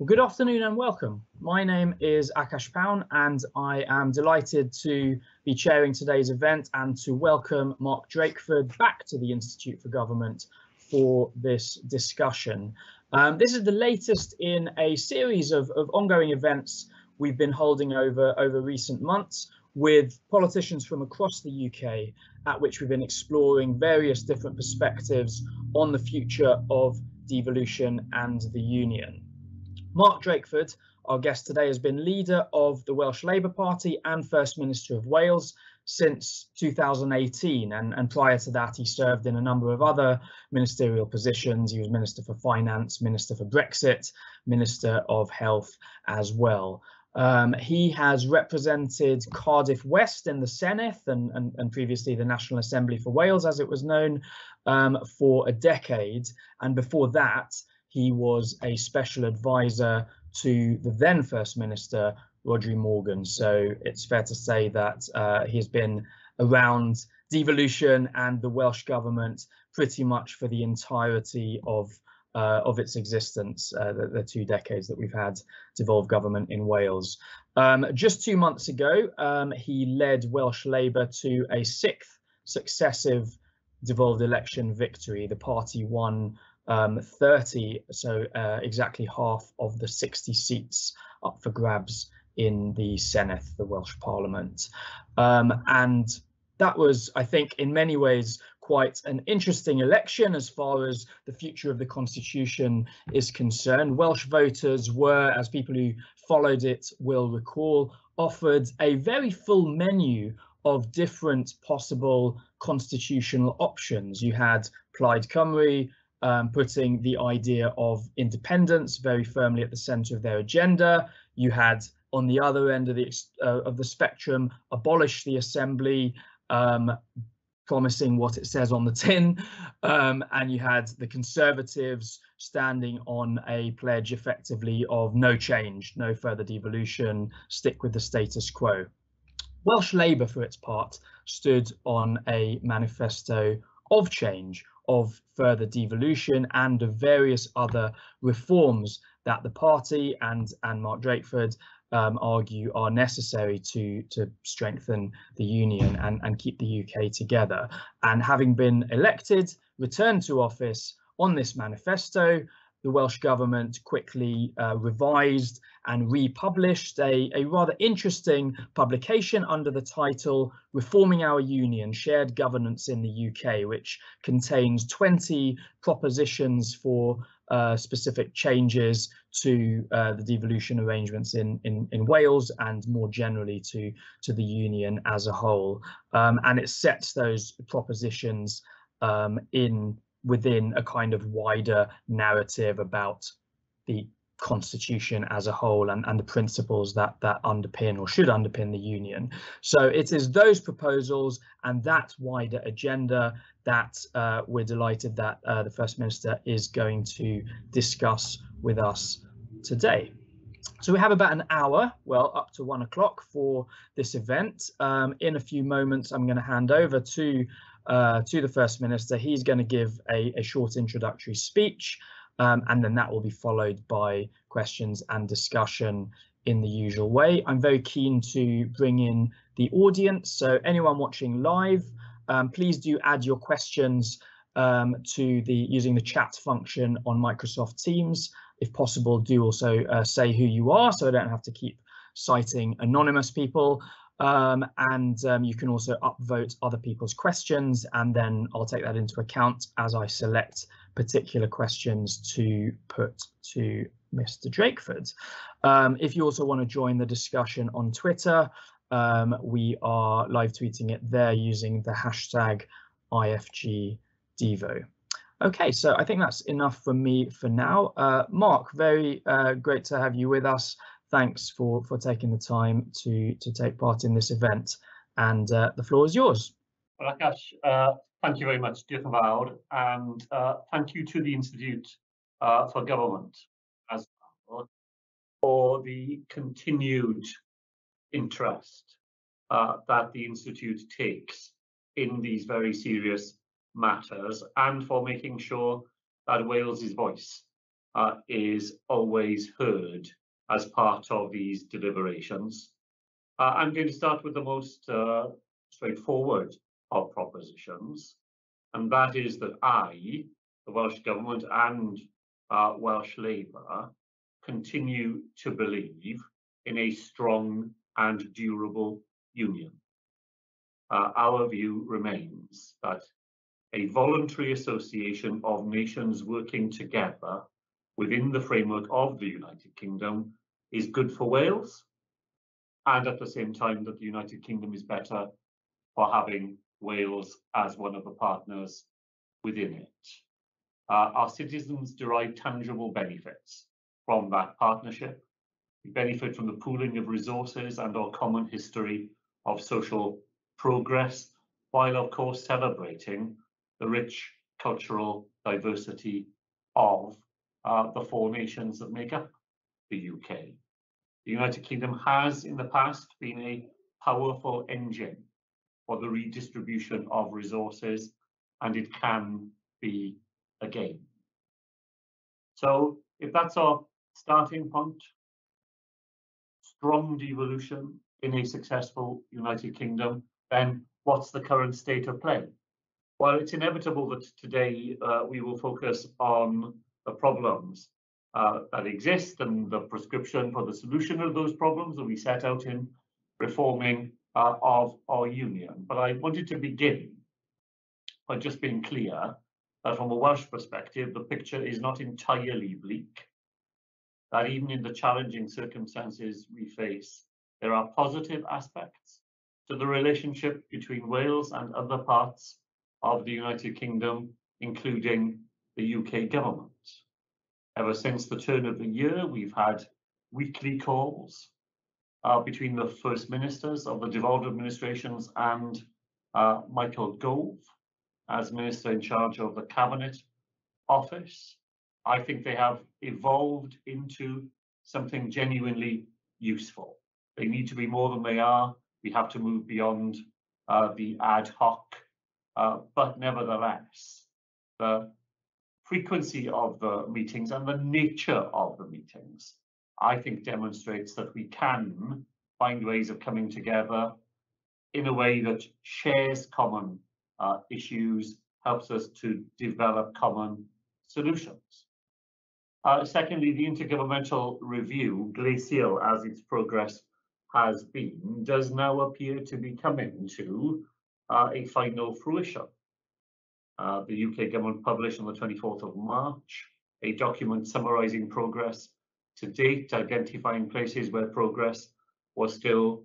Well, good afternoon and welcome. My name is Akash Paun and I am delighted to be chairing today's event and to welcome Mark Drakeford back to the Institute for Government for this discussion. This is the latest in a series of ongoing events we've been holding over recent months with politicians from across the UK, at which we've been exploring various different perspectives on the future of devolution and the union. Mark Drakeford, our guest today, has been leader of the Welsh Labour Party and First Minister of Wales since 2018. And prior to that, he served in a number of other ministerial positions. He was Minister for Finance, Minister for Brexit, Minister of Health as well. He has represented Cardiff West in the Senedd and previously the National Assembly for Wales, as it was known, for a decade. And before that, he was a special advisor to the then First Minister, Rhodri Morgan. So it's fair to say that he has been around devolution and the Welsh government pretty much for the entirety of its existence, the 2 decades that we've had devolved government in Wales. Just 2 months ago, he led Welsh Labour to a 6th successive devolved election victory. The party won 30, so exactly half of the 60 seats up for grabs in the Senedd, the Welsh Parliament. And that was, I think, in many ways, quite an interesting election as far as the future of the constitution is concerned. Welsh voters were, as people who followed it will recall, offered a very full menu of different possible constitutional options. You had Plaid Cymru, putting the idea of independence very firmly at the centre of their agenda. You had, on the other end of the spectrum, abolish the assembly, promising what it says on the tin, and you had the Conservatives standing on a pledge, effectively, of no change, no further devolution, stick with the status quo. Welsh Labour, for its part, stood on a manifesto of change, of further devolution and of various other reforms that the party and Mark Drakeford argue are necessary to strengthen the union and keep the UK together. And having been elected, returned to office on this manifesto, the Welsh government quickly revised and republished a rather interesting publication under the title Reforming Our Union, Shared Governance in the UK, which contains 20 propositions for specific changes to the devolution arrangements in Wales and more generally to the union as a whole. And it sets those propositions within a kind of wider narrative about the constitution as a whole and the principles that underpin or should underpin the union. So it is those proposals and that wider agenda that we're delighted that the First Minister is going to discuss with us today. So we have about an hour, well, up to 1 o'clock for this event. In a few moments, I'm going to hand over to the First Minister. He's going to give a short introductory speech, and then that will be followed by questions and discussion in the usual way. I'm very keen to bring in the audience, so anyone watching live, please do add your questions using the chat function on Microsoft Teams. If possible, do also say who you are, so I don't have to keep citing anonymous people. You can also upvote other people's questions, and then I'll take that into account as I select particular questions to put to Mr. Drakeford. If you also want to join the discussion on Twitter, we are live tweeting it there using the hashtag IFGDevo. Okay, so I think that's enough from me for now. Mark, very great to have you with us. Thanks for taking the time to take part in this event, and the floor is yours. Well, Akash, thank you very much, Diolch yn fawr, and thank you to the Institute for Government as well for the continued interest that the Institute takes in these very serious matters and for making sure that Wales's voice is always heard as part of these deliberations. I'm going to start with the most straightforward of propositions, and that is that I, the Welsh Government and Welsh Labour, continue to believe in a strong and durable union. Our view remains that a voluntary association of nations working together within the framework of the United Kingdom is good for Wales, and at the same time that the United Kingdom is better for having Wales as one of the partners within it. Our citizens derive tangible benefits from that partnership. We benefit from the pooling of resources and our common history of social progress, while of course celebrating the rich cultural diversity of the four nations that make up the UK. The United Kingdom has in the past been a powerful engine for the redistribution of resources, and it can be again. So if that's our starting point, strong devolution in a successful United Kingdom, then what's the current state of play? Well, it's inevitable that today we will focus on the problems that exist and the prescription for the solution of those problems that we set out in Reforming of Our Union. But I wanted to begin by just being clear that from a Welsh perspective, the picture is not entirely bleak, that even in the challenging circumstances we face, there are positive aspects to the relationship between Wales and other parts of the United Kingdom, including the UK government. Ever since the turn of the year, we've had weekly calls between the First Ministers of the devolved administrations and Michael Gove, as Minister in charge of the Cabinet Office. I think they have evolved into something genuinely useful. They need to be more than they are. We have to move beyond the ad hoc, but nevertheless, the frequency of the meetings and the nature of the meetings, I think, demonstrates that we can find ways of coming together in a way that shares common issues, helps us to develop common solutions. Secondly, the Intergovernmental Review, glacial as its progress has been, does now appear to be coming to a final fruition. The UK government published on the 24th of March a document summarising progress to date, identifying places where progress was still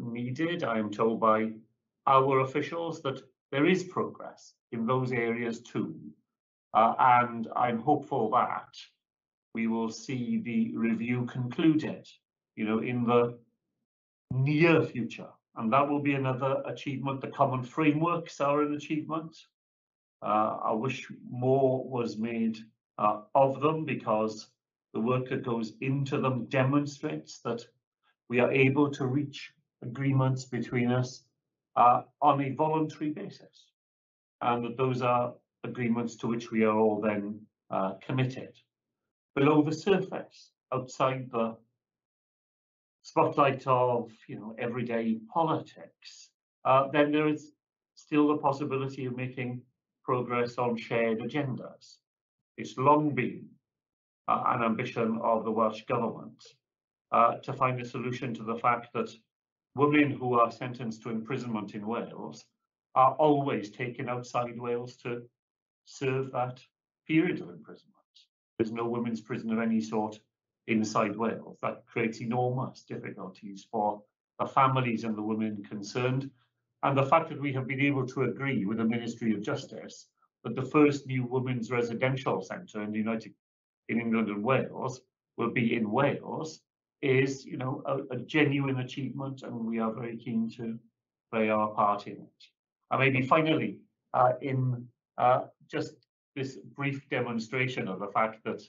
needed. I am told by our officials that there is progress in those areas too, and I'm hopeful that we will see the review concluded, you know, in the near future, and that will be another achievement. The common frameworks are an achievement. I wish more was made of them, because the work that goes into them demonstrates that we are able to reach agreements between us on a voluntary basis, and that those are agreements to which we are all then committed. Below the surface, outside the spotlight of, you know, everyday politics, then there is still the possibility of making progress on shared agendas. It's long been an ambition of the Welsh Government to find a solution to the fact that women who are sentenced to imprisonment in Wales are always taken outside Wales to serve that period of imprisonment. There's no women's prison of any sort inside Wales. That creates enormous difficulties for the families and the women concerned. And the fact that we have been able to agree with the Ministry of Justice that the first new women's residential centre in the in England and Wales will be in Wales is, you know, a genuine achievement, and we are very keen to play our part in it. And maybe finally, in just this brief demonstration of the fact that,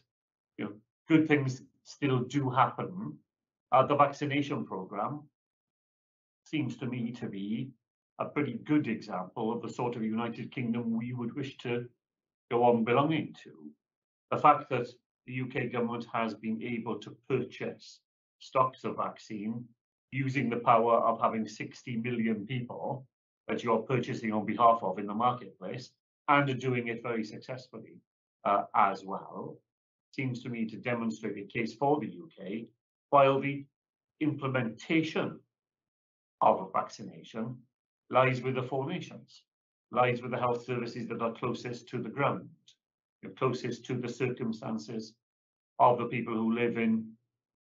you know, good things still do happen, the vaccination programme seems to me to be a pretty good example of the sort of United Kingdom we would wish to go on belonging to. The fact that the UK government has been able to purchase stocks of vaccine using the power of having 60 million people that you're purchasing on behalf of in the marketplace, and doing it very successfully as well, seems to me to demonstrate a case for the UK, while the implementation of vaccination lies with the four nations, lies with the health services that are closest to the ground, closest to the circumstances of the people who live in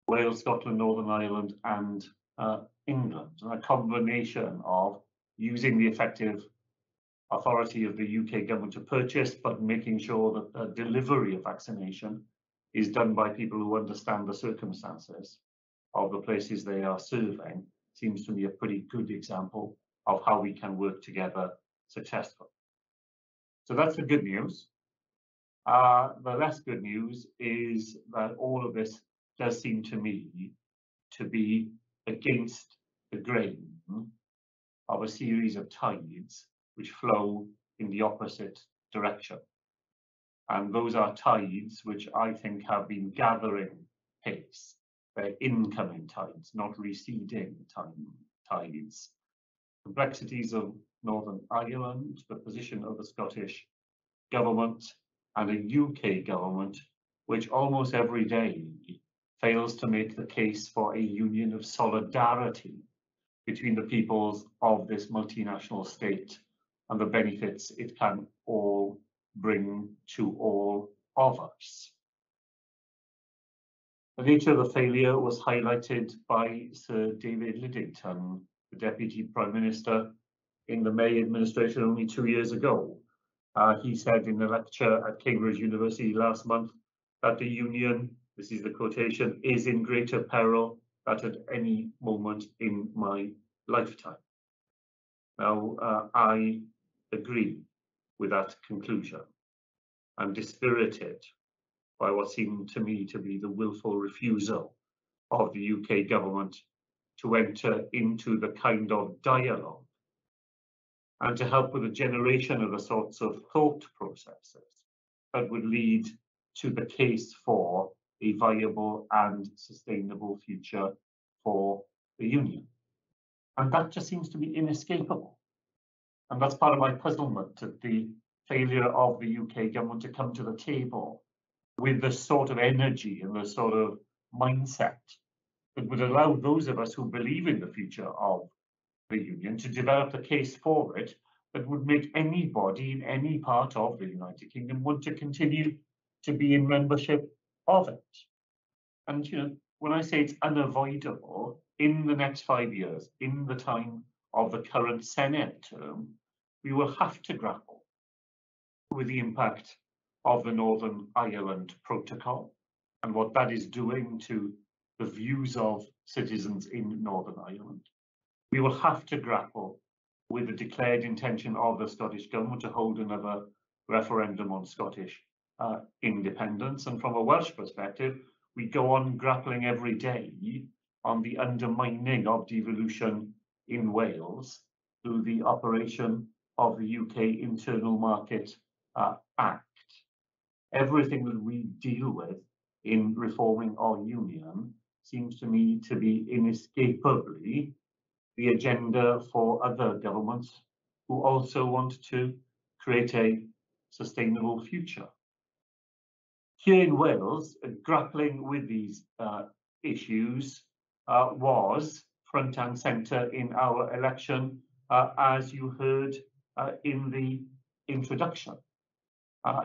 Wales, Scotland, Northern Ireland and England. And a combination of using the effective authority of the UK government to purchase, but making sure that the delivery of vaccination is done by people who understand the circumstances of the places they are serving, seems to me a pretty good example of how we can work together successfully. So that's the good news. The less good news is that all of this does seem to me to be against the grain of a series of tides which flow in the opposite direction. And those are tides which I think have been gathering pace. They're incoming tides, not receding tides. Complexities of Northern Ireland, the position of the Scottish government, and a UK government which almost every day fails to make the case for a union of solidarity between the peoples of this multinational state and the benefits it can all bring to all of us. The nature of the failure was highlighted by Sir David Lidington, the Deputy Prime Minister in the May administration only 2 years ago. He said in a lecture at Cambridge University last month that the union, this is the quotation, is in greater peril than at any moment in my lifetime. Now, I agree with that conclusion. I'm dispirited by what seemed to me to be the willful refusal of the UK government to enter into the kind of dialogue and to help with the generation of the sorts of thought processes that would lead to the case for a viable and sustainable future for the union. And that just seems to be inescapable. And that's part of my puzzlement at the failure of the UK government to come to the table with the sort of energy and the sort of mindset that would allow those of us who believe in the future of the union to develop a case for it that would make anybody in any part of the United Kingdom want to continue to be in membership of it. And you know, when I say it's unavoidable, in the next 5 years, in the time of the current Senedd term, we will have to grapple with the impact of the Northern Ireland Protocol and what that is doing to the views of citizens in Northern Ireland. We will have to grapple with the declared intention of the Scottish Government to hold another referendum on Scottish independence. And from a Welsh perspective, we go on grappling every day on the undermining of devolution in Wales through the operation of the UK Internal Market Act. Everything that we deal with in reforming our union seems to me to be inescapably the agenda for other governments who also want to create a sustainable future. Here in Wales, grappling with these issues was front and centre in our election, as you heard in the introduction.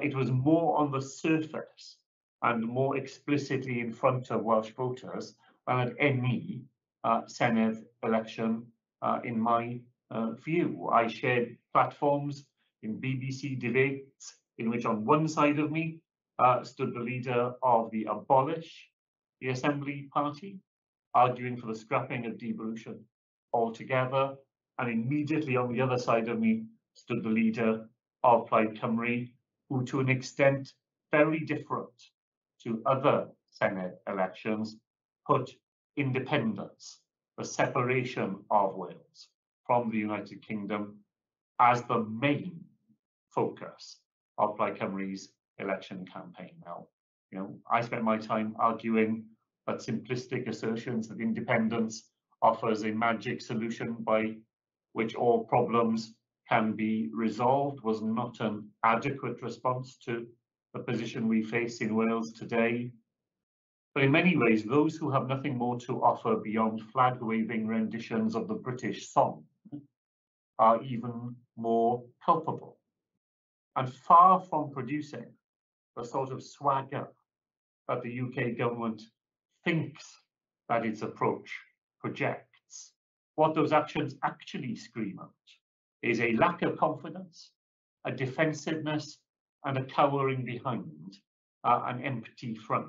It was more on the surface and more explicitly in front of Welsh voters than at any Senedd election, in my view. I shared platforms in BBC debates in which on one side of me stood the leader of the Abolish the Assembly Party, arguing for the scrapping of devolution altogether, and immediately on the other side of me stood the leader of Plaid Cymru, who to an extent very different to other Senedd elections put independence, the separation of Wales from the United Kingdom, as the main focus of Plaid Cymru's election campaign. Now, You know, I spent my time arguing that simplistic assertions that independence offers a magic solution by which all problems can be resolved was not an adequate response to the position we face in Wales today. But in many ways, those who have nothing more to offer beyond flag-waving renditions of the British song are even more culpable. And far from producing the sort of swagger that the UK government thinks that its approach projects, what those actions actually scream out is a lack of confidence, a defensiveness, and a cowering behind an empty front.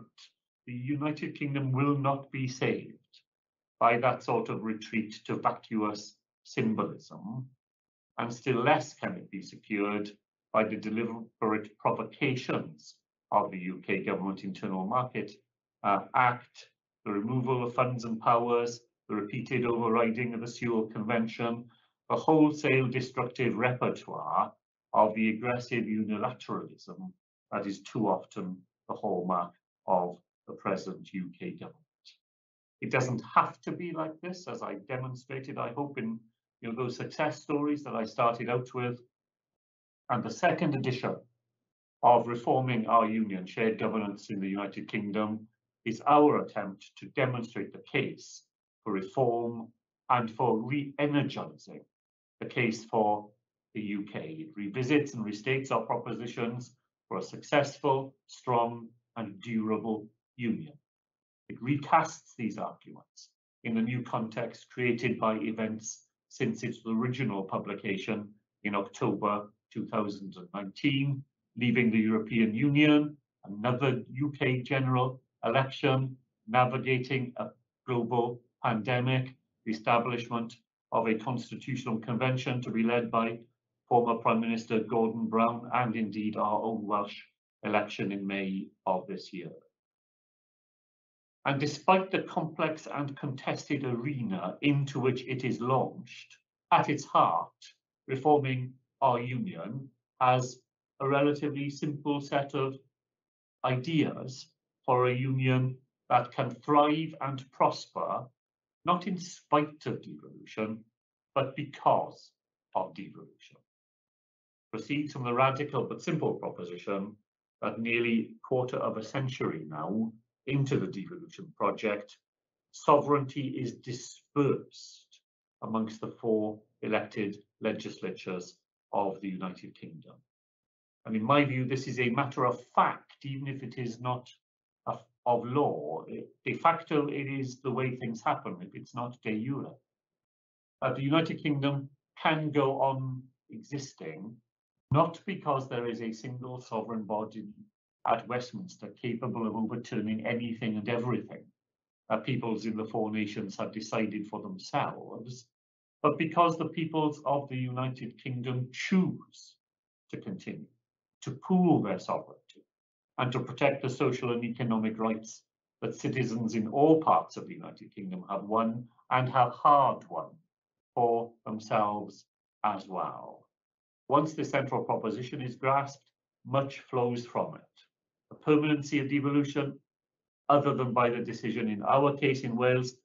The United Kingdom will not be saved by that sort of retreat to vacuous symbolism, and still less can it be secured by the deliberate provocations of the UK Government Internal Market Act, the removal of funds and powers, the repeated overriding of the Sewel Convention, the wholesale destructive repertoire of the aggressive unilateralism that is too often the hallmark of the present UK government. It doesn't have to be like this, as I demonstrated, I hope, in those success stories that I started out with. And the second edition of Reforming Our Union, Shared Governance in the United Kingdom, is our attempt to demonstrate the case for reform and for re-energising the case for the UK. It revisits and restates our propositions for a successful, strong and durable union. It recasts these arguments in the new context created by events since its original publication in October 2019, leaving the European Union, another UK general election, navigating a global pandemic, the establishment of a constitutional convention to be led by former Prime Minister Gordon Brown, and indeed our own Welsh election in May of this year. And despite the complex and contested arena into which it is launched, at its heart, Reforming Our Union has a relatively simple set of ideas for a union that can thrive and prosper, not in spite of devolution, but because of devolution. Proceeds from the radical but simple proposition that nearly a quarter of a century now into the devolution project, sovereignty is dispersed amongst the four elected legislatures of the United Kingdom. And in my view, this is a matter of fact, even if it is not of law. De facto, it is the way things happen, if it's not de jure. The United Kingdom can go on existing, not because there is a single sovereign body at Westminster capable of overturning anything and everything that peoples in the four nations have decided for themselves, but because the peoples of the United Kingdom choose to continue to pool their sovereignty and to protect the social and economic rights that citizens in all parts of the United Kingdom have won and have hard won for themselves as well. Once this central proposition is grasped, much flows from it. The permanency of devolution, other than by the decision in our case in Wales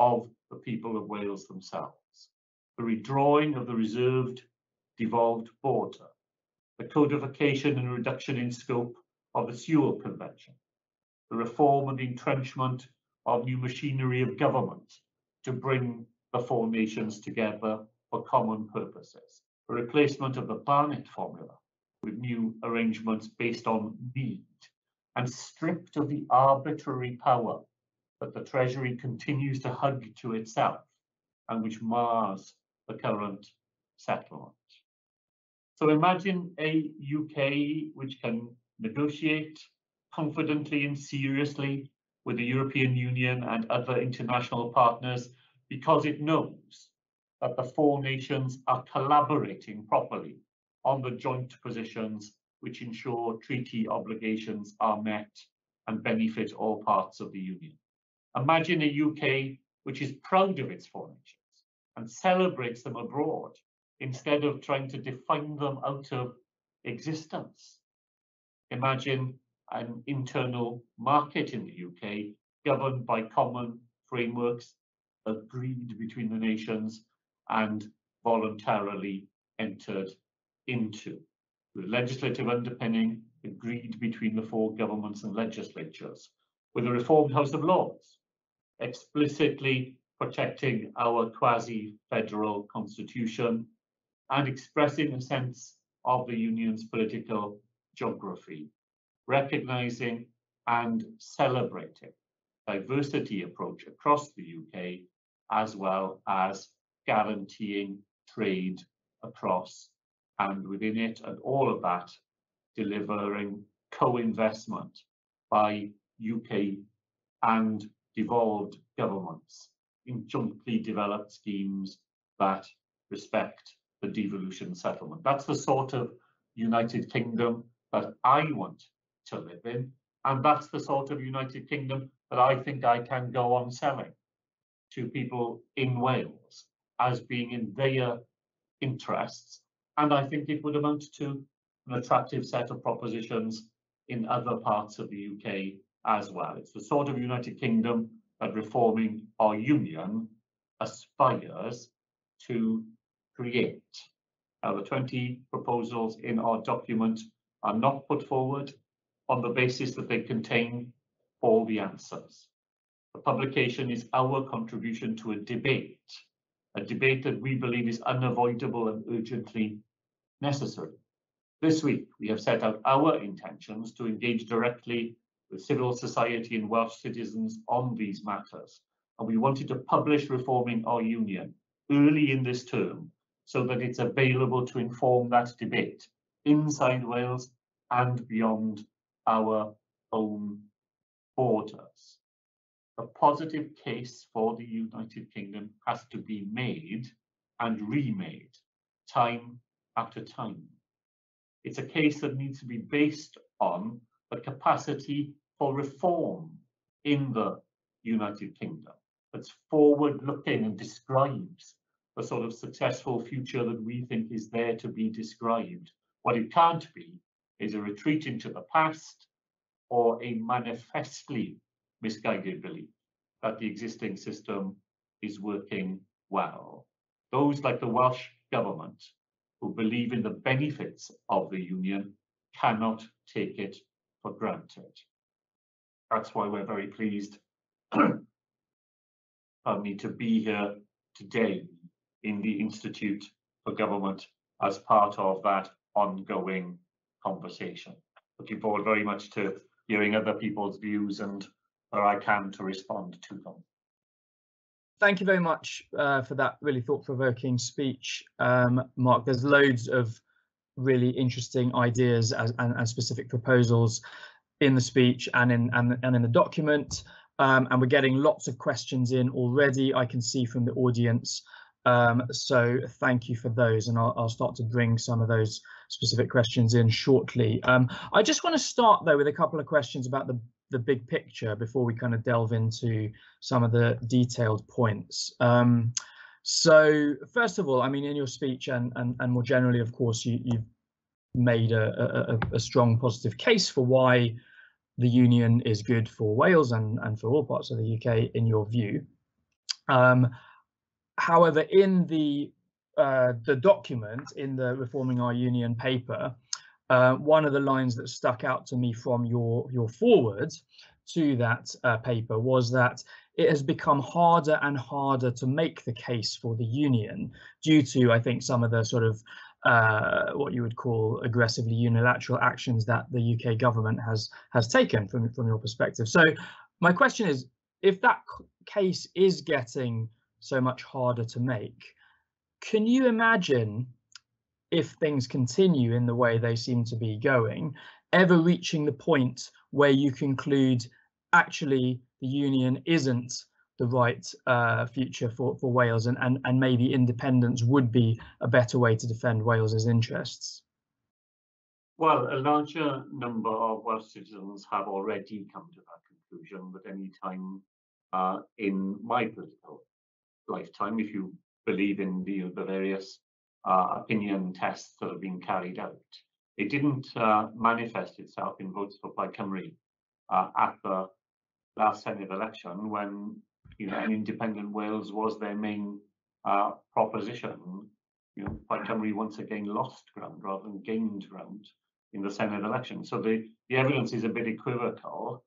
of the people of Wales themselves, the redrawing of the reserved devolved border, the codification and reduction in scope of the Sewel Convention, the reform and entrenchment of new machinery of government to bring the four nations together for common purposes, the replacement of the Barnett formula with new arrangements based on need, and stripped of the arbitrary power that the Treasury continues to hug to itself and which mars the current settlement. So imagine a UK which can negotiate confidently and seriously with the European Union and other international partners because it knows that the four nations are collaborating properly on the joint positions which ensure treaty obligations are met and benefit all parts of the Union. Imagine a UK which is proud of its four nations and celebrates them abroad instead of trying to define them out of existence. Imagine an internal market in the UK governed by common frameworks agreed between the nations and voluntarily entered into, with legislative underpinning agreed between the four governments and legislatures, with a reformed House of Lords explicitly protecting our quasi-federal constitution and expressing a sense of the Union's political geography, recognising and celebrating diversity approach across the UK, as well as guaranteeing trade across and within it, and all of that delivering co-investment by UK and devolved governments in jointly developed schemes that respect the devolution settlement. That's the sort of United Kingdom that I want to live in, and that's the sort of United Kingdom that I think I can go on selling to people in Wales as being in their interests. And I think it would amount to an attractive set of propositions in other parts of the UK as well. It's the sort of United Kingdom that Reforming Our Union aspires to create. The 20 proposals in our document are not put forward on the basis that they contain all the answers. The publication is our contribution to a debate that we believe is unavoidable and urgently necessary. This week, we have set out our intentions to engage directly with civil society and Welsh citizens on these matters, and we wanted to publish Reforming Our Union early in this term so that it's available to inform that debate inside Wales and beyond our own borders. A positive case for the United Kingdom has to be made and remade time after time. It's a case that needs to be based on the capacity for reform in the United Kingdom that's forward-looking and describes the sort of successful future that we think is there to be described. What it can't be is a retreat into the past or a manifestly misguided belief that the existing system is working well. Those like the Welsh government who believe in the benefits of the union cannot take it for granted. That's why we're very pleased to be here today in the Institute for Government as part of that ongoing conversation. Looking forward very much to hearing other people's views and where I can to respond to them. Thank you very much for that really thought-provoking speech, Mark. There's loads of really interesting ideas and specific proposals in the speech and in the document, and we're getting lots of questions in already, I can see, from the audience, so thank you for those, and I'll start to bring some of those specific questions in shortly. I just want to start though with a couple of questions about the big picture before we kind of delve into some of the detailed points. So first of all, I mean, in your speech and more generally, of course, you've made a strong positive case for why the union is good for Wales and for all parts of the UK, in your view. However, in the document, in the Reforming Our Union paper, one of the lines that stuck out to me from your foreword to that paper was that it has become harder and harder to make the case for the union due to, I think, some of the sort of what you would call aggressively unilateral actions that the UK government has taken from your perspective. So my question is, if that case is getting so much harder to make, can you imagine, if things continue in the way they seem to be going, ever reaching the point where you conclude, actually, the union isn't the right future for Wales, and maybe independence would be a better way to defend Wales's interests? Well, a larger number of Welsh citizens have already come to that conclusion, but any time in my political lifetime, if you believe in the various opinion tests that have been carried out, It didn't manifest itself in votes for Plaid Cymru at the last Senedd election, when an independent Wales was their main proposition. Plaid Cymru once again lost ground rather than gained ground in the Senedd election. So the evidence is a bit equivocal,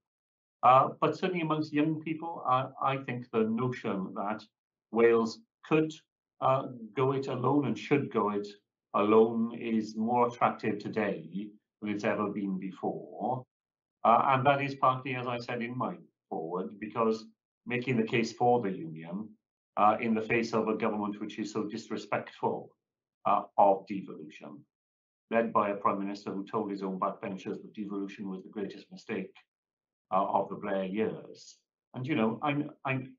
but certainly amongst young people, I think the notion that Wales could go it alone and should go it alone is more attractive today than it's ever been before. And that is partly, as I said in my foreword, because making the case for the union in the face of a government which is so disrespectful of devolution, led by a Prime Minister who told his own backbenchers that devolution was the greatest mistake of the Blair years. And,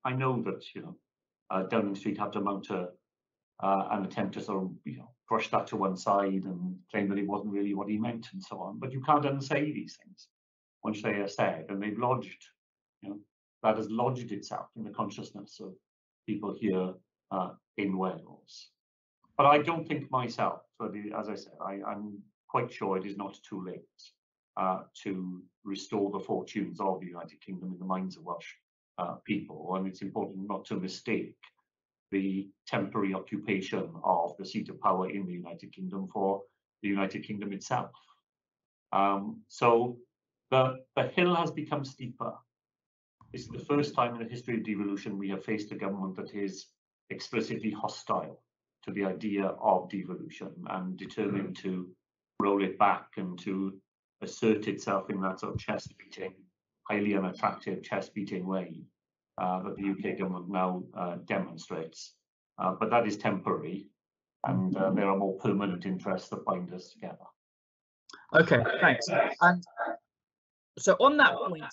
I know that, Downing Street had to mount an attempt to sort of, brush that to one side and claim that it wasn't really what he meant and so on. But you can't unsay these things once they are said, and they've lodged, that has lodged itself in the consciousness of people here in Wales. But I don't think myself, as I said, I'm quite sure it is not too late to restore the fortunes of the United Kingdom in the minds of Welsh people, and it's important not to mistake the temporary occupation of the seat of power in the United Kingdom for the United Kingdom itself. So the hill has become steeper. It's the first time in the history of devolution we have faced a government that is explicitly hostile to the idea of devolution and determined to roll it back and to assert itself in that sort of chest-beating, highly unattractive chest-beating way that the UK government now demonstrates. But that is temporary, and there are more permanent interests that bind us together. Okay, thanks. And so on that point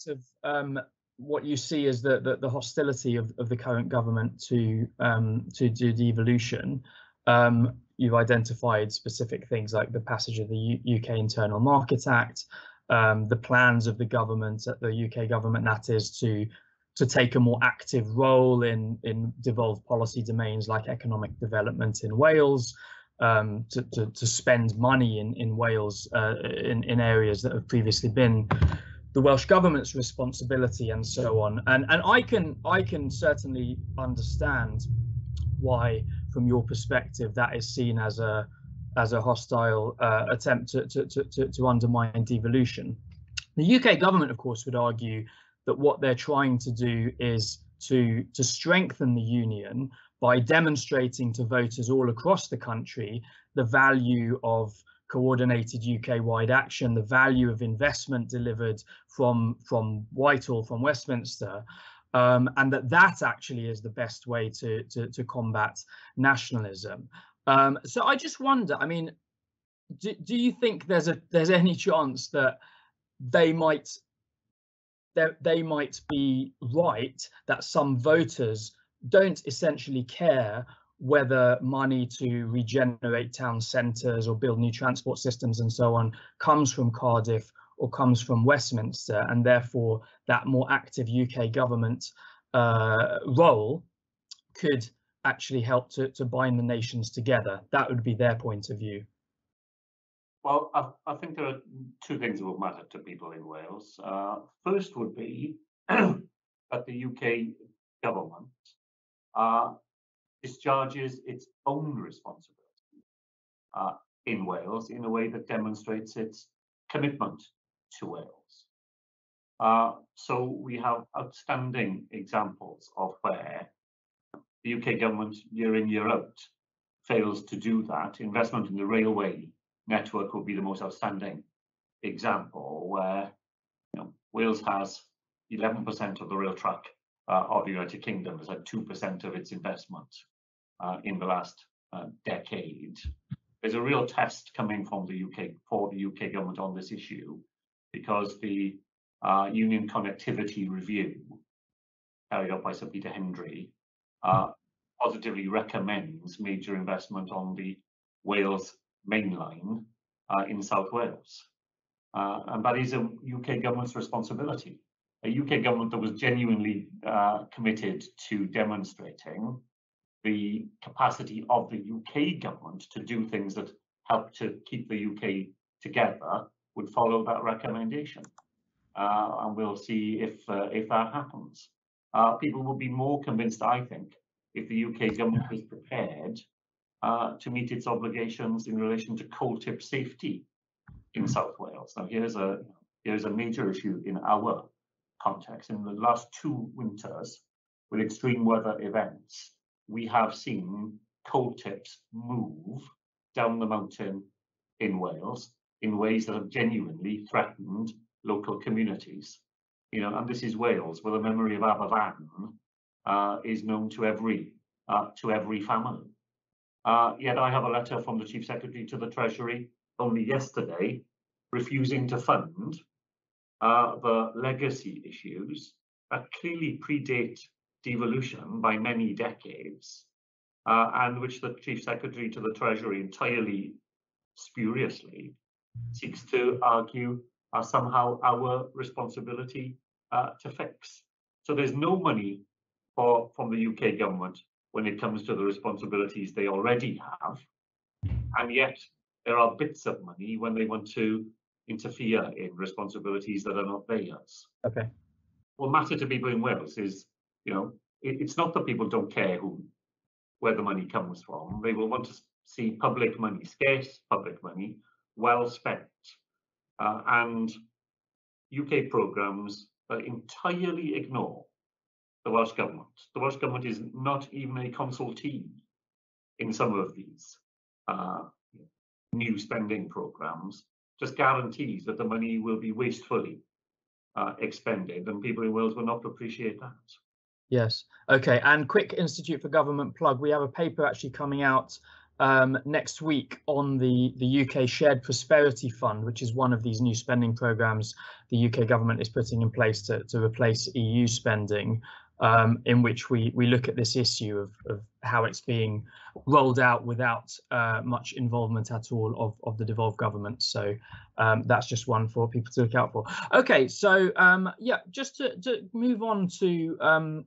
of what you see as the hostility of the current government to devolution, you've identified specific things like the passage of the UK Internal Market Act, the plans of the government, the UK government, that is, to take a more active role in devolved policy domains like economic development in Wales, to spend money in Wales in areas that have previously been the Welsh government's responsibility, and so on. And I can certainly understand why, from your perspective, that is seen as a hostile attempt to undermine devolution. The UK government, of course, would argue that what they're trying to do is to strengthen the union by demonstrating to voters all across the country the value of coordinated UK-wide action, the value of investment delivered from Whitehall, from Westminster, and that actually is the best way to combat nationalism. So I just wonder, I mean, do you think there's any chance that they might be right, that some voters don't essentially care whether money to regenerate town centres or build new transport systems and so on comes from Cardiff or comes from Westminster, and therefore that more active UK government role could actually help to bind the nations together? That would be their point of view. Well, I think there are two things that will matter to people in Wales. First would be that the UK government discharges its own responsibility in Wales in a way that demonstrates its commitment to Wales. So we have outstanding examples of where the UK government, year in, year out, fails to do that. Investment in the railway network will be the most outstanding example, where Wales has 11% of the rail track of the United Kingdom, has had 2% of its investment in the last decade. There's a real test coming from the UK, for the UK government, on this issue, because the Union Connectivity Review, carried out by Sir Peter Hendry, positively recommends major investment on the Wales mainline in South Wales. And that is a UK government's responsibility. A UK government that was genuinely committed to demonstrating the capacity of the UK government to do things that help to keep the UK together would follow that recommendation. And we'll see if that happens. People will be more convinced, I think, if the UK government is prepared to meet its obligations in relation to coal tip safety in South Wales. Now, here's a major issue in our context. In the last two winters, with extreme weather events, we have seen coal tips move down the mountain in Wales in ways that have genuinely threatened local communities. You know, and this is Wales, where the memory of Aberfan is known to every family. Yet I have a letter from the Chief Secretary to the Treasury only yesterday refusing to fund the legacy issues that clearly predate devolution by many decades, and which the Chief Secretary to the Treasury entirely spuriously seeks to argue are somehow our responsibility to fix. So there's no money from the UK government when it comes to the responsibilities they already have, and yet there are bits of money when they want to interfere in responsibilities that are not theirs. Okay. What matters to people in Wales is, you know, it's not that people don't care where the money comes from. They will want to see public money, scarce public money, well spent. And UK programmes that entirely ignore the Welsh Government. The Welsh Government is not even a consultee in some of these new spending programmes, just guarantees that the money will be wastefully expended, and people in Wales will not appreciate that. Yes. OK, and quick Institute for Government plug. We have a paper actually coming out next week on the UK Shared Prosperity Fund, which is one of these new spending programmes the UK government is putting in place to replace EU spending, in which we look at this issue of how it's being rolled out without much involvement at all of the devolved government. So that's just one for people to look out for. OK, so yeah, just to move on to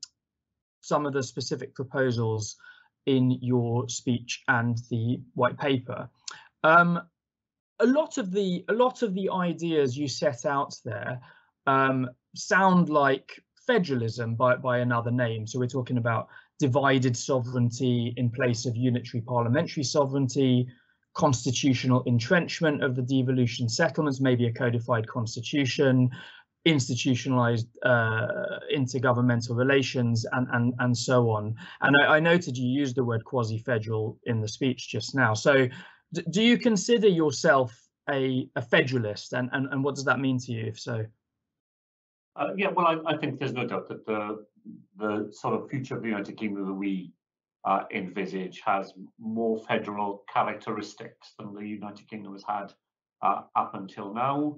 some of the specific proposals in your speech and the white paper. A lot of the ideas you set out there sound like federalism by another name. So we're talking about divided sovereignty in place of unitary parliamentary sovereignty, constitutional entrenchment of the devolution settlements, maybe a codified constitution, institutionalized intergovernmental relations, and so on. And I noted you used the word quasi-federal in the speech just now. So do you consider yourself a federalist, and what does that mean to you, if so? Yeah, well, I think there's no doubt that the sort of future of the United Kingdom that we envisage has more federal characteristics than the United Kingdom has had up until now.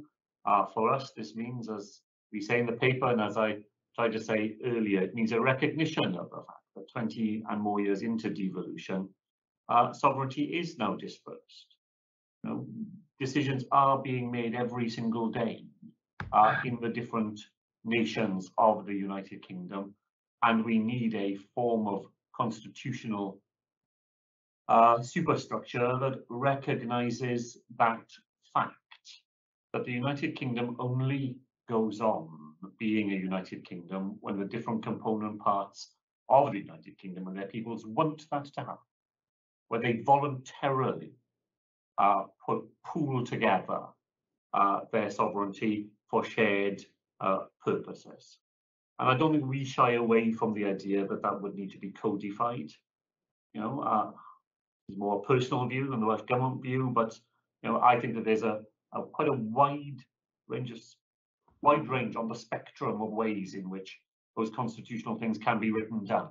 For us, this means, as we say in the paper and as I tried to say earlier, it means a recognition of the fact that 20 and more years into devolution, sovereignty is now dispersed. You know, decisions are being made every single day in the different nations of the United Kingdom, and we need a form of constitutional superstructure that recognises that fact. That the United Kingdom only goes on being a United Kingdom when the different component parts of the United Kingdom and their peoples want that to happen, where they voluntarily pool together their sovereignty for shared purposes. And I don't think we shy away from the idea that that would need to be codified. You know, it's more a personal view than the Welsh Government view, but you know, I think that there's a quite a wide range on the spectrum of ways in which those constitutional things can be written down,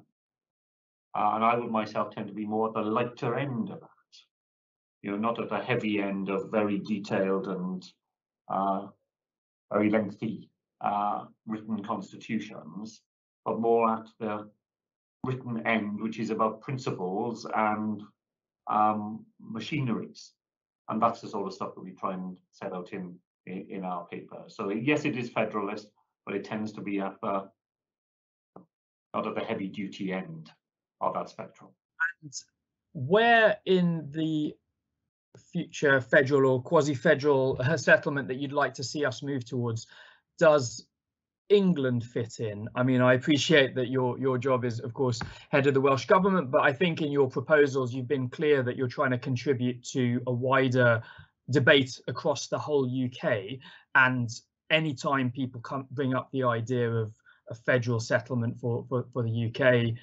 and I would myself tend to be more at the lighter end of that, you know, not at the heavy end of very detailed and very lengthy written constitutions, but more at the written end, which is about principles and machineries. And that's the sort of stuff that we try and set out in our paper. So yes, it is federalist, but it tends to be at the not at the heavy duty end of that spectrum. And where in the future federal or quasi-federal settlement that you'd like to see us move towards, does England fit in? I mean, I appreciate that your job is, of course, head of the Welsh Government, but I think in your proposals you've been clear that you're trying to contribute to a wider debate across the whole UK. And anytime people come bring up the idea of a federal settlement for the UK,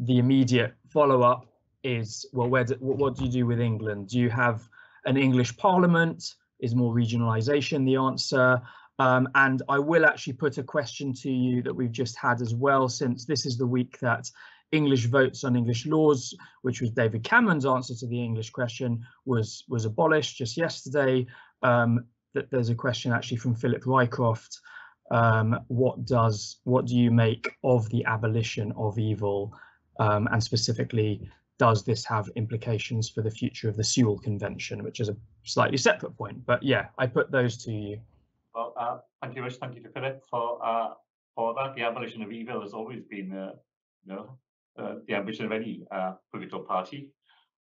the immediate follow-up is, well, what do you do with England? Do you have an English parliament? Is more regionalisation the answer? And I will actually put a question to you that we've just had as well, since this is the week that English votes on English laws, which was David Cameron's answer to the English question, was abolished just yesterday. That there's a question actually from Philip Rycroft. What do you make of the abolition of EVEL, and specifically, does this have implications for the future of the Sewel Convention, which is a slightly separate point? But yeah, I put those to you. Well, thank you to Philip for that. The abolition of EVEL has always been the ambition of any political party,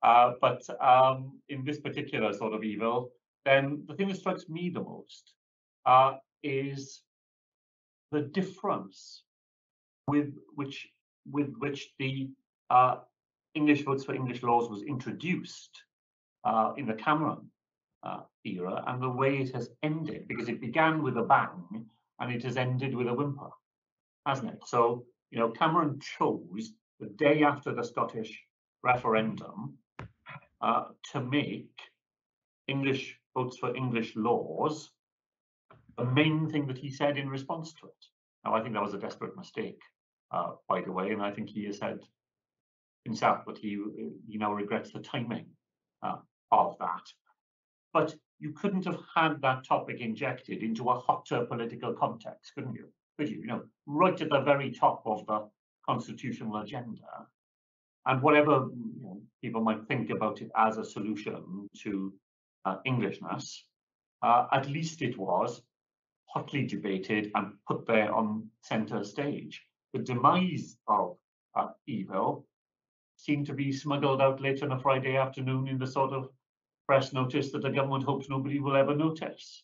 but in this particular sort of EVEL, then the thing that strikes me the most is the difference with which the English votes for English laws was introduced in the Cameron era, and the way it has ended, because it began with a bang and it has ended with a whimper, hasn't it? So, you know, Cameron chose the day after the Scottish referendum to make English votes for English laws the main thing that he said in response to it. Now, I think that was a desperate mistake, by the way, and I think he has said himself that he now regrets the timing of that. But you couldn't have had that topic injected into a hotter political context, couldn't you? Could you? You know, right at the very top of the constitutional agenda, and whatever, you know, people might think about it as a solution to Englishness, at least it was hotly debated and put there on centre stage. The demise of EVEL seemed to be smuggled out late on a Friday afternoon in the sort of press notice that the government hopes nobody will ever notice.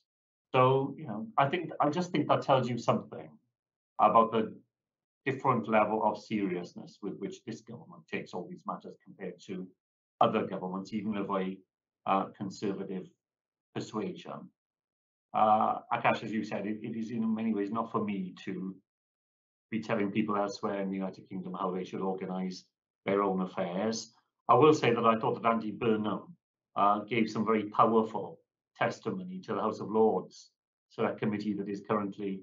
So, you know, I just think that tells you something about the different level of seriousness with which this government takes all these matters compared to other governments, even of a conservative persuasion. Akash, as you said, it is in many ways not for me to be telling people elsewhere in the United Kingdom how they should organise their own affairs. I will say that I thought that Andy Burnham gave some very powerful testimony to the House of Lords, so that committee that is currently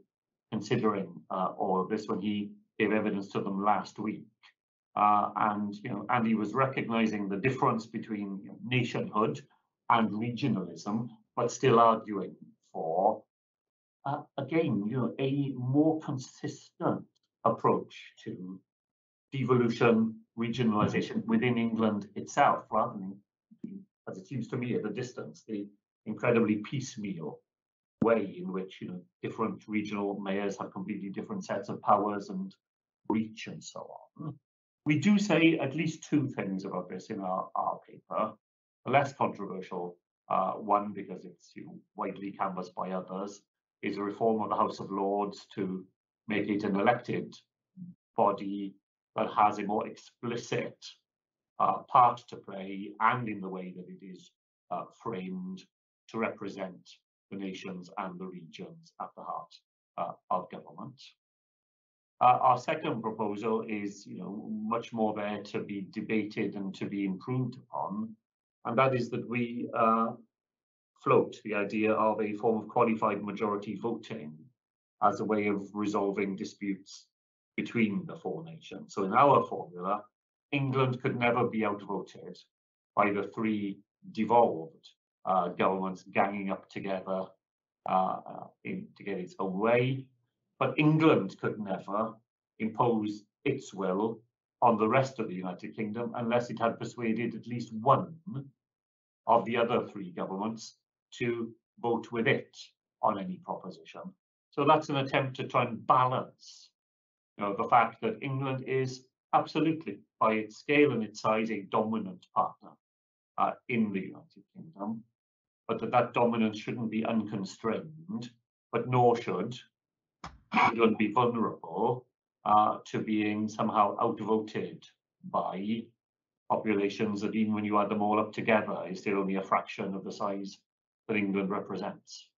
considering all of this, when he gave evidence to them last week. And, you know, Andy was recognising the difference between, you know, nationhood and regionalism, but still arguing for, again, you know, a more consistent approach to devolution, regionalisation within England itself, rather than, as it seems to me at a distance, the incredibly piecemeal way in which, you know, different regional mayors have completely different sets of powers and reach and so on. We do say at least two things about this in our paper. The less controversial one, because it's, you know, widely canvassed by others, is a reform of the House of Lords to make it an elected body that has a more explicit part to play, and in the way that it is framed, to represent the nations and the regions at the heart of government. Our second proposal is, you know, much more there to be debated and to be improved upon, and that is that we float the idea of a form of qualified majority voting as a way of resolving disputes between the four nations. So in our formula, England could never be outvoted by the three devolved governments ganging up together to get its own way, but England could never impose its will on the rest of the United Kingdom unless it had persuaded at least one of the other three governments to vote with it on any proposition. So that's an attempt to try and balance, you know, the fact that England is absolutely, by its scale and its size, a dominant partner in the United Kingdom, but that dominance shouldn't be unconstrained, but nor should England be vulnerable to being somehow outvoted by populations that, even when you add them all up together, is still only a fraction of the size that England represents.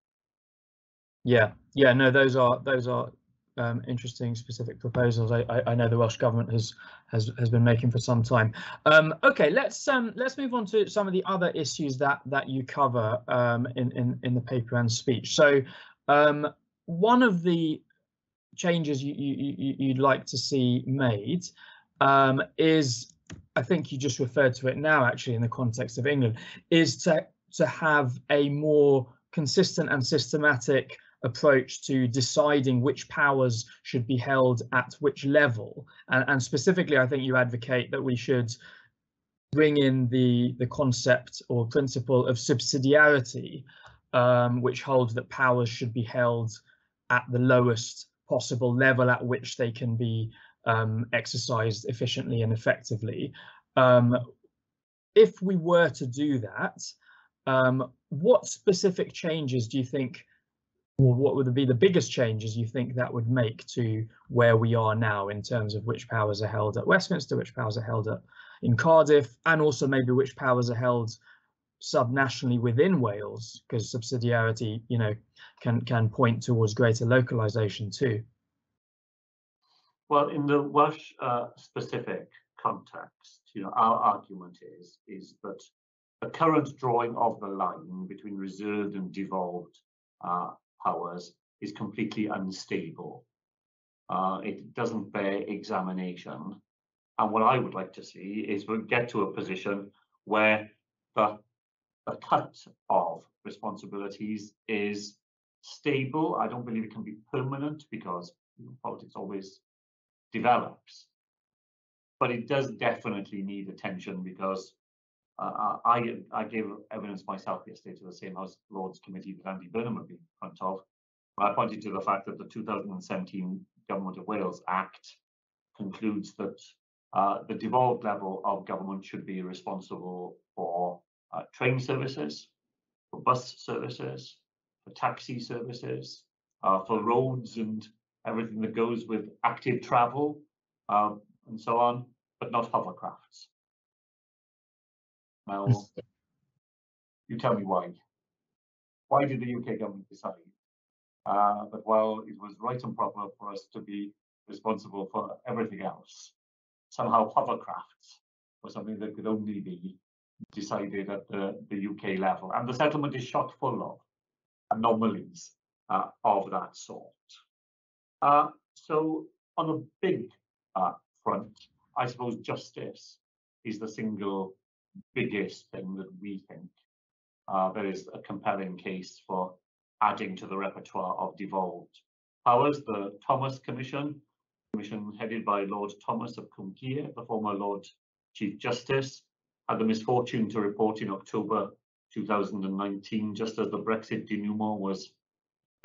Yeah, no, those are interesting specific proposals. I know the Welsh government has been making for some time. Okay, let's move on to some of the other issues that you cover in the paper and speech. So one of the changes you'd like to see made is, I think you just referred to it now, actually, in the context of England, is to have a more consistent and systematic approach to deciding which powers should be held at which level, and specifically I think you advocate that we should bring in the concept or principle of subsidiarity, which holds that powers should be held at the lowest possible level at which they can be exercised efficiently and effectively. If we were to do that, what specific changes do you think, or what would be the biggest changes you think that would make to where we are now in terms of which powers are held at Westminster, which powers are held in Cardiff, and also maybe which powers are held subnationally within Wales, because subsidiarity, you know, can point towards greater localisation too? Well, in the Welsh specific context, you know, our argument is that the current drawing of the line between reserved and devolved powers is completely unstable. It doesn't bear examination. And what I would like to see is we'll get to a position where the cut of responsibilities is stable. I don't believe it can be permanent, because, you know, politics always develops. But it does definitely need attention, because I gave evidence myself yesterday to the same House of Lords committee that Andy Burnham had been in front of. I pointed to the fact that the 2017 Government of Wales Act concludes that the devolved level of government should be responsible for train services, for bus services, for taxi services, for roads and everything that goes with active travel, and so on, but not hovercrafts. Now, you tell me why. Why did the UK government decide that while it was right and proper for us to be responsible for everything else, somehow hovercrafts were something that could only be decided at the UK level? And the settlement is shot full of anomalies of that sort. So on a big front, I suppose justice is the single biggest thing that we think there is a compelling case for adding to the repertoire of devolved powers. The Thomas Commission headed by Lord Thomas of Cwmgiedd, the former Lord Chief Justice, had the misfortune to report in October 2019, just as the Brexit denouement was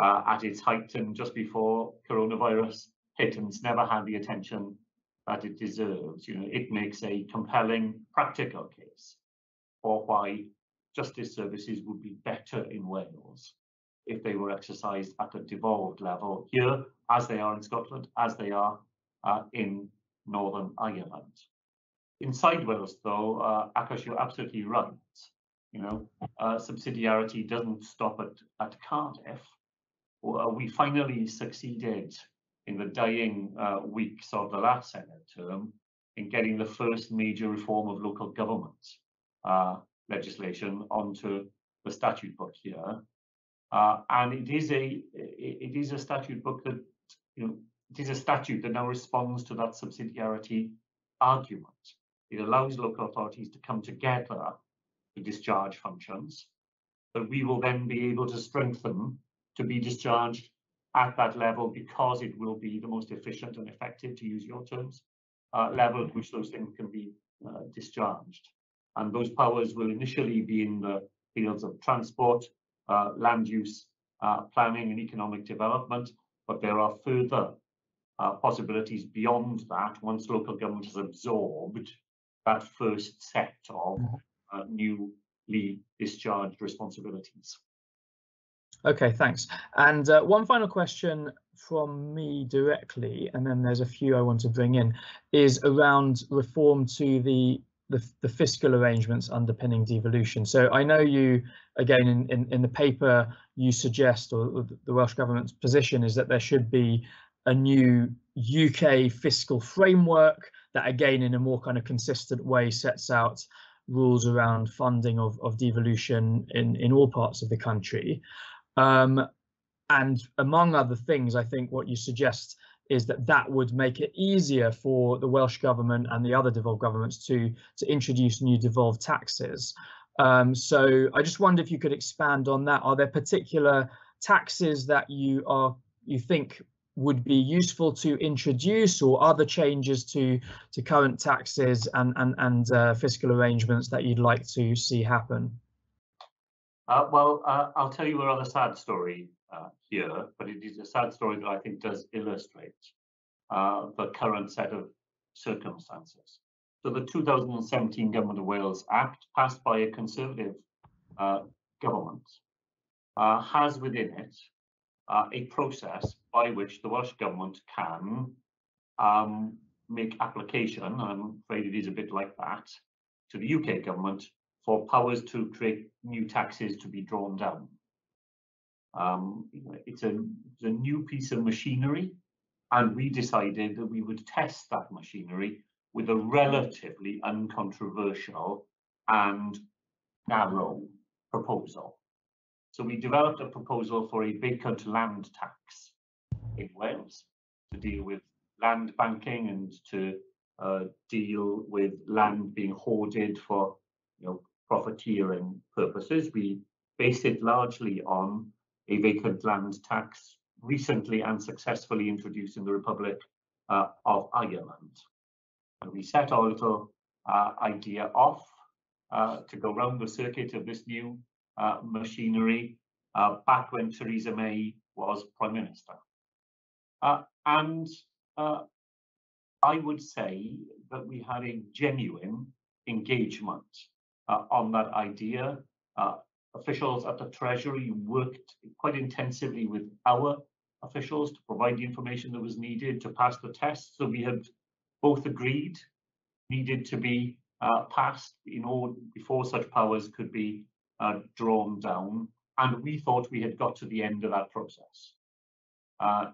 at its height and just before coronavirus hit, and it's never had the attention that it deserves. You know, it makes a compelling practical case for why justice services would be better in Wales if they were exercised at a devolved level here, as they are in Scotland, as they are in Northern Ireland. Inside Wales, though, Akash, you're absolutely right. You know, subsidiarity doesn't stop at Cardiff. We finally succeeded in the dying weeks of the last Senedd term in getting the first major reform of local government legislation onto the statute book here, and it is a statute book that, you know, it is a statute that now responds to that subsidiarity argument. It allows local authorities to come together to discharge functions that we will then be able to strengthen to be discharged at that level, because it will be the most efficient and effective, to use your terms, level at which those things can be discharged. And those powers will initially be in the fields of transport, land use, planning and economic development, but there are further possibilities beyond that once local government has absorbed that first set of newly discharged responsibilities. Okay, thanks. And one final question from me directly, and then there's a few I want to bring in, is around reform to the fiscal arrangements underpinning devolution. So I know you, again, in the paper, you suggest, or the Welsh Government's position is that there should be a new UK fiscal framework that, again, in a more kind of consistent way sets out rules around funding of devolution in all parts of the country. And among other things, I think what you suggest is that that would make it easier for the Welsh Government and the other devolved governments to introduce new devolved taxes. So I just wonder if you could expand on that. Are there particular taxes that you think would be useful to introduce, or other changes to current taxes and fiscal arrangements that you'd like to see happen? Well, I'll tell you another sad story here, but it is a sad story that I think does illustrate the current set of circumstances. So the 2017 Government of Wales Act, passed by a Conservative government, has within it a process by which the Welsh Government can make application, and I'm afraid it is a bit like that, to the UK Government for powers to create new taxes to be drawn down. It's a new piece of machinery, and we decided that we would test that machinery with a relatively uncontroversial and narrow proposal. So we developed a proposal for a vacant land tax in Wales to deal with land banking and to deal with land being hoarded for, profiteering purposes. We based it largely on a vacant land tax recently and successfully introduced in the Republic of Ireland. And we set our little idea off to go round the circuit of this new machinery back when Theresa May was Prime Minister. And I would say that we had a genuine engagement on that idea. Officials at the Treasury worked quite intensively with our officials to provide the information that was needed to pass the test. So we had both agreed needed to be passed in order before such powers could be drawn down. And we thought we had got to the end of that process.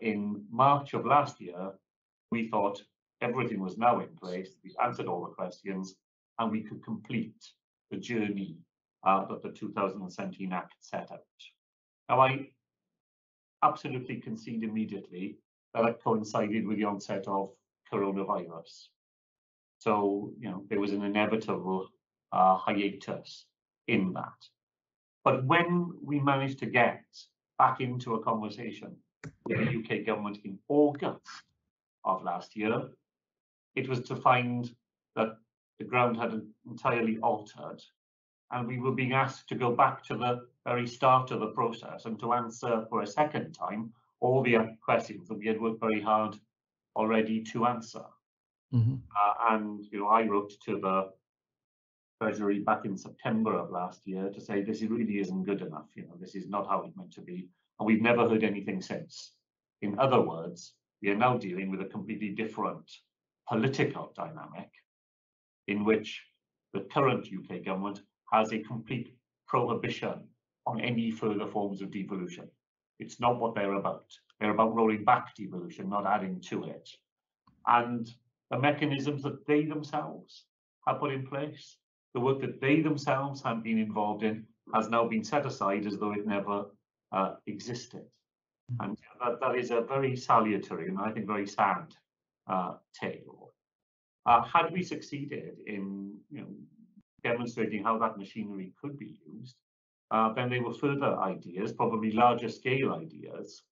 In March of last year, we thought everything was now in place. We answered all the questions, and we could complete the journey that the 2017 Act set out. Now, I absolutely concede immediately that it coincided with the onset of coronavirus. So, there was an inevitable hiatus in that. But when we managed to get back into a conversation with the UK government in August of last year, it was to find that the ground had entirely altered, and we were being asked to go back to the very start of the process and to answer for a second time all the questions that we had worked very hard already to answer. Mm-hmm. And I wrote to the Treasury back in September of last year to say this really isn't good enough. This is not how it's meant to be, and we've never heard anything since. In other words, we are now dealing with a completely different political dynamic, in which the current UK government has a complete prohibition on any further forms of devolution. It's not what they're about. They're about rolling back devolution, not adding to it. And the mechanisms that they themselves have put in place, the work that they themselves have been involved in, has now been set aside as though it never existed. And that is a very salutary and I think very sad tale. Had we succeeded in demonstrating how that machinery could be used, then there were further ideas, probably larger scale ideas,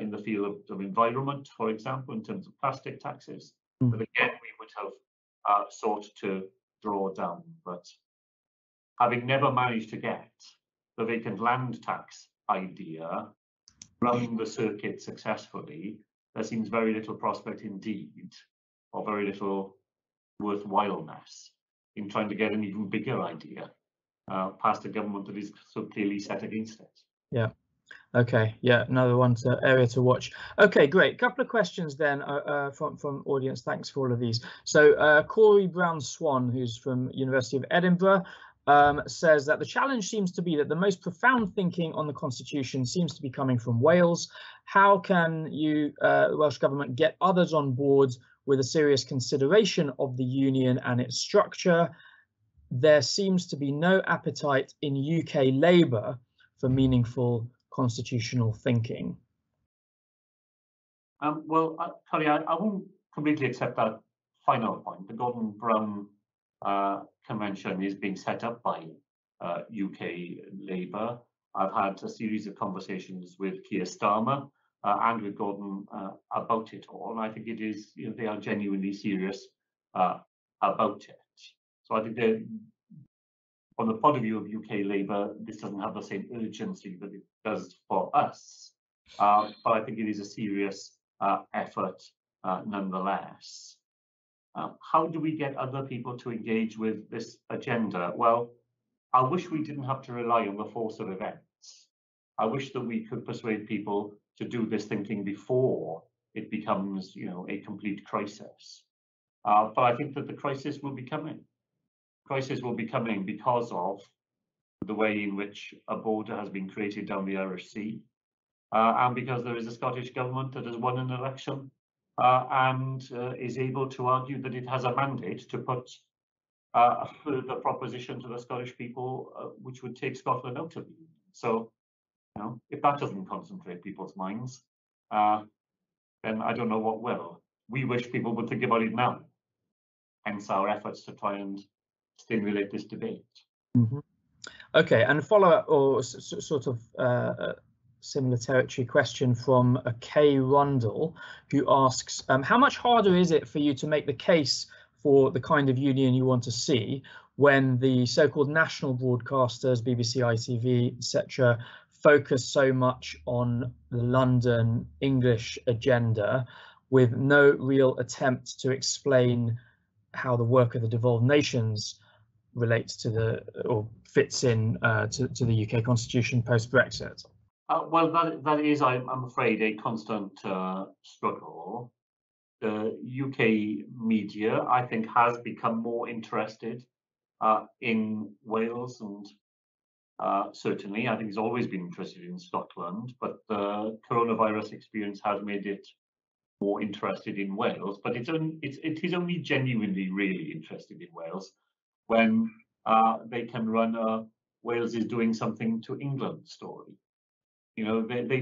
in the field of environment, for example, in terms of plastic taxes. But again, we would have sought to draw down. But having never managed to get the vacant land tax idea running the circuit successfully, there seems very little prospect indeed, or very little worthwhileness in trying to get an even bigger idea past a government that is so clearly set against it. Yeah. Okay, yeah, another one to area to watch. Okay, great. Couple of questions then from audience. Thanks for all of these. So Corey Brown-Swan, who's from University of Edinburgh, says that the challenge seems to be that the most profound thinking on the constitution seems to be coming from Wales. How can you, the Welsh government, get others on board with a serious consideration of the union and its structure? There seems to be no appetite in UK Labour for meaningful constitutional thinking. Well, Carrie, I won't completely accept that final point. The Gordon Brown Convention is being set up by UK Labour. I've had a series of conversations with Keir Starmer and with Gordon about it all, and I think it is, you know, they are genuinely serious about it. So I think they're, from the point of view of UK Labour, this doesn't have the same urgency that it does for us, but I think it is a serious effort nonetheless. How do we get other people to engage with this agenda? Well, I wish we didn't have to rely on the force of events. I wish that we could persuade people to do this thinking before it becomes, you know, a complete crisis. But I think that the crisis will be coming. Crisis will be coming because of the way in which a border has been created down the Irish Sea, and because there is a Scottish government that has won an election and is able to argue that it has a mandate to put a further proposition to the Scottish people which would take Scotland out of the union. So, you know, if that doesn't concentrate people's minds, then I don't know what will. We wish people would think about it now, hence our efforts to try and stimulate this debate. Mm-hmm. Okay, and a follow-up or sort of similar territory question from a Kay Rundle, who asks, how much harder is it for you to make the case for the kind of union you want to see when the so-called national broadcasters, BBC, ITV, etc., focus so much on the London English agenda with no real attempt to explain how the work of the devolved nations relates to the, or fits in to the UK constitution post-Brexit? Well, that is, I'm afraid, a constant struggle. The UK media, I think, has become more interested in Wales, and certainly, I think it's always been interested in Scotland, but the coronavirus experience has made it more interested in Wales. But it is only genuinely really interested in Wales when they can run a Wales is doing something to England story. You know, they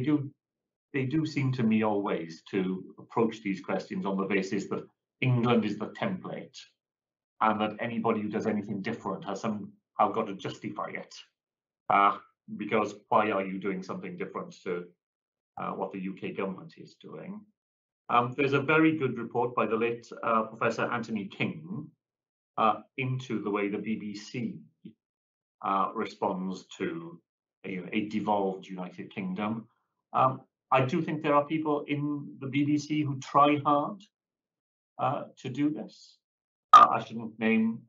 do seem to me always to approach these questions on the basis that England is the template and that anybody who does anything different has somehow got to justify it, because why are you doing something different to what the UK government is doing? There's a very good report by the late Professor Anthony King into the way the BBC responds to a devolved United Kingdom. I do think there are people in the BBC who try hard to do this. I shouldn't name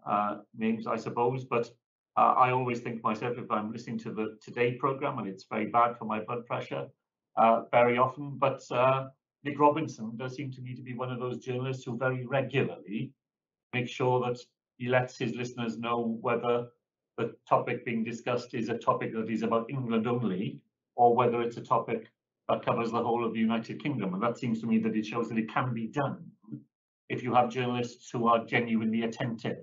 names, I suppose, but I always think myself, if I'm listening to the Today programme, and it's very bad for my blood pressure very often, but Nick Robinson does seem to me to be one of those journalists who very regularly makes sure that he lets his listeners know whether the topic being discussed is a topic that is about England only, or whether it's a topic that covers the whole of the United Kingdom. And that seems to me that it shows that it can be done if you have journalists who are genuinely attentive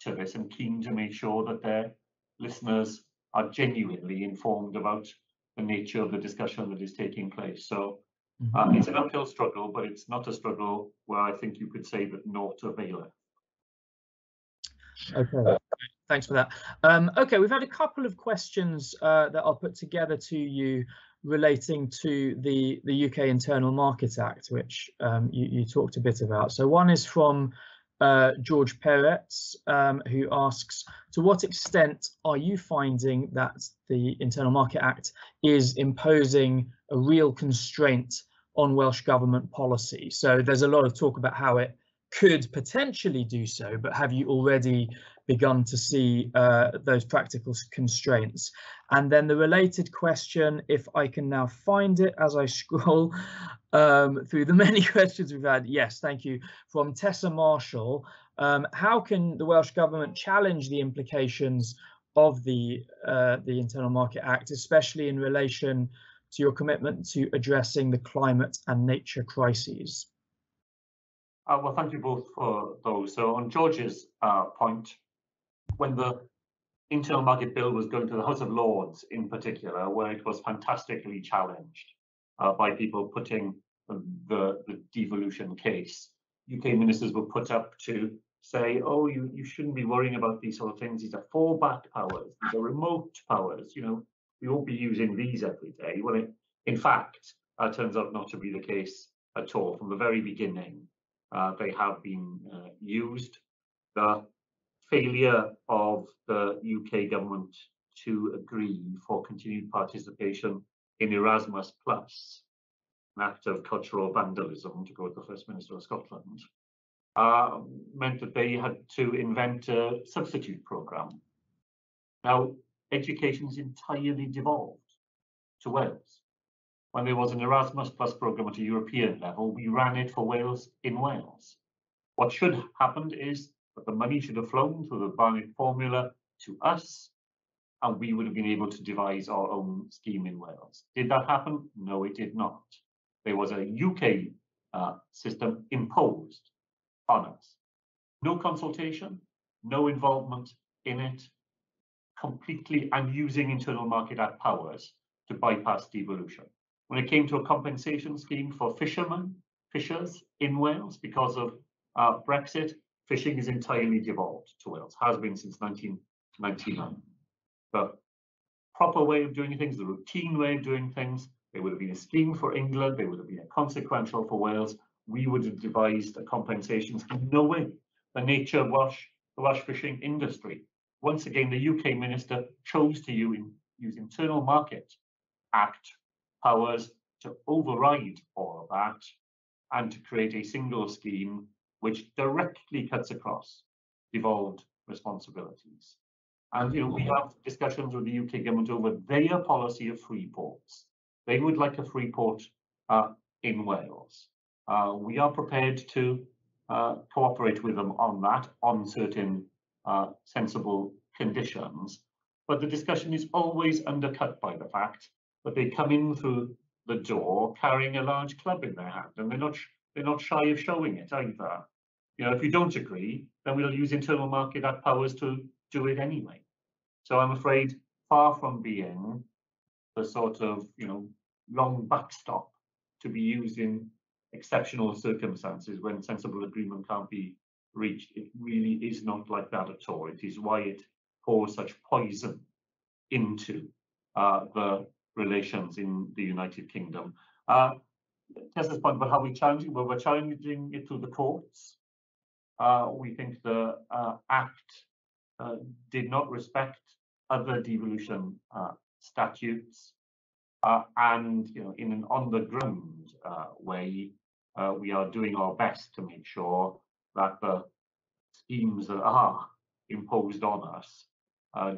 to this and keen to make sure that their listeners are genuinely informed about the nature of the discussion that is taking place. So it's an uphill struggle, but it's not a struggle where I think you could say that nought availeth. Okay, thanks for that. Okay, we've had a couple of questions that I'll put together to you relating to the UK Internal Market Act, which you talked a bit about. So one is from George Peretz, who asks, to what extent are you finding that the Internal Market Act is imposing a real constraint on Welsh government policy? So there's a lot of talk about how it could potentially do so, but have you already begun to see those practical constraints? And then the related question, if I can now find it as I scroll through the many questions we've had, yes, thank you, from Tessa Marshall, how can the Welsh Government challenge the implications of the Internal Market Act, especially in relation to your commitment to addressing the climate and nature crises? Well, thank you both for those. So on George's point, when the Internal Market Bill was going to the House of Lords in particular, where it was fantastically challenged by people putting the devolution case, UK ministers were put up to say, oh, you shouldn't be worrying about these sort of things. These are fallback powers. These are remote powers. You know, we won't be using these every day. Well, it, in fact, turns out not to be the case at all. From the very beginning, they have been used. The failure of the UK government to agree for continued participation in Erasmus Plus, an act of cultural vandalism, to quote the First Minister of Scotland, meant that they had to invent a substitute programme. Now, education is entirely devolved to Wales. When there was an Erasmus Plus programme at a European level, we ran it for Wales in Wales. What should have happened is that the money should have flown through the Barnett formula to us, and we would have been able to devise our own scheme in Wales. Did that happen? No, it did not. There was a UK system imposed on us. No consultation, no involvement in it, completely, and using Internal Market Act powers to bypass devolution. When it came to a compensation scheme for fishers in Wales, because of Brexit, fishing is entirely devolved to Wales, has been since 1999. The proper way of doing things, the routine way of doing things, there would have been a scheme for England, there would have been a consequential for Wales. We would have devised a compensation scheme. No way. The nature of the Welsh fishing industry. Once again, the UK minister chose to use Internal Market Act powers to override all of that and to create a single scheme which directly cuts across devolved responsibilities. And you know, we have discussions with the UK government over their policy of free ports. They would like a free port in Wales. We are prepared to cooperate with them on that on certain sensible conditions, but the discussion is always undercut by the fact that they come in through the door carrying a large club in their hand, and they're not shy of showing it either. You know, if you don't agree, then we'll use Internal Market Act powers to do it anyway. So I'm afraid, far from being the sort of, you know, long backstop to be used in exceptional circumstances when sensible agreement can't be reached, it really is not like that at all. It is why it pours such poison into the relations in the United Kingdom. Tessa's point about how we challenge it, well, we're challenging it through the courts. We think the Act did not respect other devolution statutes, and you know, in an on-the-ground way, we are doing our best to make sure that the schemes that are imposed on us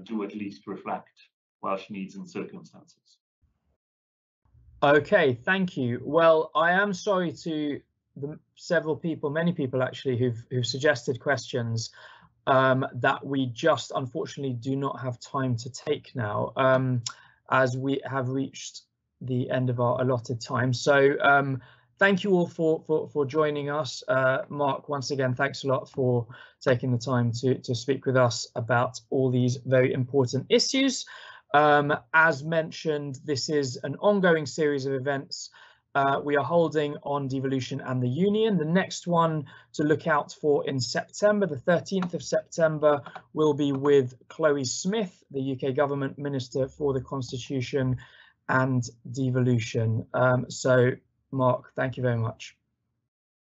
do at least reflect Welsh needs and circumstances. Okay, thank you. Well, I am sorry to the several people, many people actually, who've suggested questions that we just unfortunately do not have time to take now, as we have reached the end of our allotted time. So thank you all for joining us. Mark, once again, thanks a lot for taking the time to speak with us about all these very important issues. As mentioned, this is an ongoing series of events we are holding on devolution and the union. The next one to look out for in September, the 13th of September, will be with Chloe Smith, the UK Government Minister for the Constitution and Devolution. So, Mark, thank you very much.